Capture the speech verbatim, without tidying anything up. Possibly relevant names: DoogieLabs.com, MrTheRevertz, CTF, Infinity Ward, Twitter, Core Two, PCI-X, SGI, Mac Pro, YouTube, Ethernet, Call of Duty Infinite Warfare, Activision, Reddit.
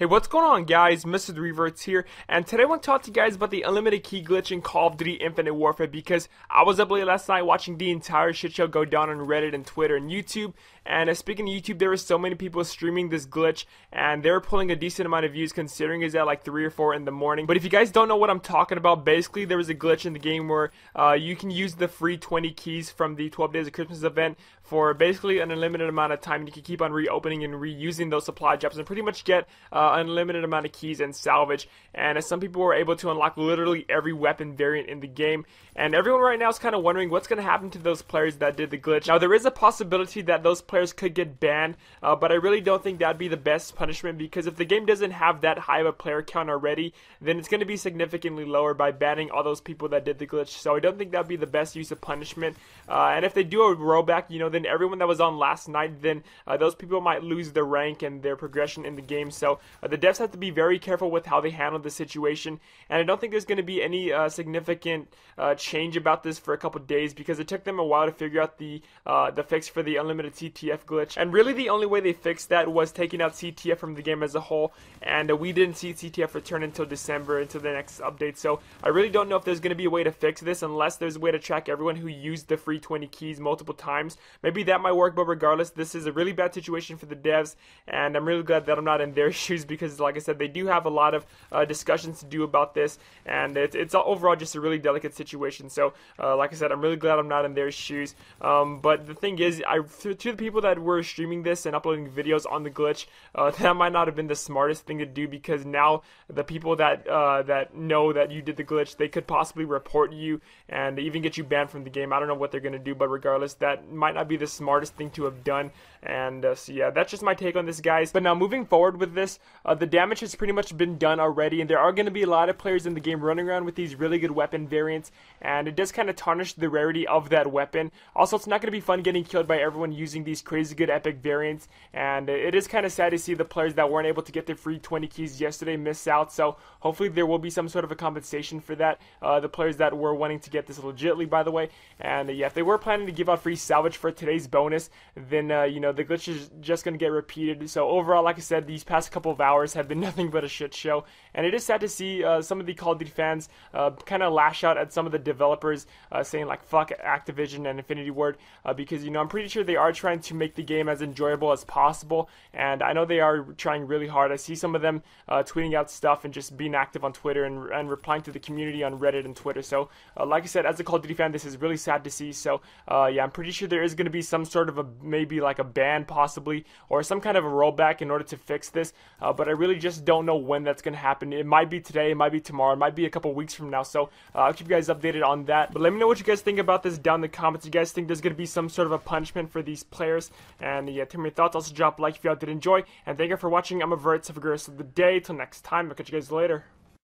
Hey, what's going on, guys? MrTheRevertz here, and today I want to talk to you guys about the unlimited key glitch in Call of Duty Infinite Warfare, because I was up late last night watching the entire shit show go down on Reddit and Twitter and YouTube. And uh, speaking of YouTube, there were so many people streaming this glitch, and they were pulling a decent amount of views, considering it's at like three or four in the morning. But if you guys don't know what I'm talking about, basically there was a glitch in the game where uh, you can use the free twenty keys from the twelve Days of Christmas event for basically an unlimited amount of time, and you can keep on reopening and reusing those supply drops and pretty much get uh, unlimited amount of keys and salvage. And as some people were able to unlock literally every weapon variant in the game, and everyone right now is kind of wondering what's going to happen to those players that did the glitch. Now, there is a possibility that those players could get banned, uh, but I really don't think that'd be the best punishment, because if the game doesn't have that high of a player count already, then it's going to be significantly lower by banning all those people that did the glitch. So I don't think that'd be the best use of punishment. Uh, and if they do a rollback, you know, then everyone that was on last night, then uh, those people might lose their rank and their progression in the game. So Uh, the devs have to be very careful with how they handle the situation, and I don't think there's going to be any uh, significant uh, change about this for a couple days, because it took them a while to figure out the uh, the fix for the unlimited C T F glitch. And really the only way they fixed that was taking out C T F from the game as a whole, and uh, we didn't see C T F return until December, until the next update. So I really don't know if there's going to be a way to fix this, unless there's a way to track everyone who used the free twenty keys multiple times. Maybe that might work, but regardless, this is a really bad situation for the devs, and I'm really glad that I'm not in their shoes, because like I said, they do have a lot of uh, discussions to do about this, and it's, it's overall just a really delicate situation. So uh, like I said, I'm really glad I'm not in their shoes, um, but the thing is, I to, to the people that were streaming this and uploading videos on the glitch, uh, that might not have been the smartest thing to do, because now the people that uh, that know that you did the glitch, they could possibly report you and even get you banned from the game. I don't know what they're gonna do, but regardless, that might not be the smartest thing to have done. And uh, so yeah, that's just my take on this, guys. But now moving forward with this, Uh, the damage has pretty much been done already, and there are going to be a lot of players in the game running around with these really good weapon variants, and it does kind of tarnish the rarity of that weapon. Also, it's not going to be fun getting killed by everyone using these crazy good epic variants, and it is kind of sad to see the players that weren't able to get their free twenty keys yesterday miss out. So hopefully there will be some sort of a compensation for that, uh, the players that were wanting to get this legitly, by the way. And uh, yeah, if they were planning to give out free salvage for today's bonus, then uh, you know, the glitch is just going to get repeated. So overall, like I said, these past couple of hours have been nothing but a shit show, and it is sad to see uh, some of the Call of Duty fans uh, kind of lash out at some of the developers, uh, saying like fuck Activision and Infinity Ward, uh, because, you know, I'm pretty sure they are trying to make the game as enjoyable as possible, and I know they are trying really hard. I see some of them uh, tweeting out stuff and just being active on Twitter and, and replying to the community on Reddit and Twitter. So uh, like I said, as a Call of Duty fan, this is really sad to see. So uh, yeah, I'm pretty sure there is going to be some sort of a, maybe like a ban possibly, or some kind of a rollback in order to fix this. Uh, but I really just don't know when that's going to happen. It might be today, it might be tomorrow, it might be a couple weeks from now. So uh, I'll keep you guys updated on that. But let me know what you guys think about this down in the comments. You guys think there's going to be some sort of a punishment for these players? And yeah, tell me your thoughts. Also drop a like if y'all did enjoy. And thank you for watching. I'm a Vertz. Have a great rest of the day. Till next time. I'll catch you guys later.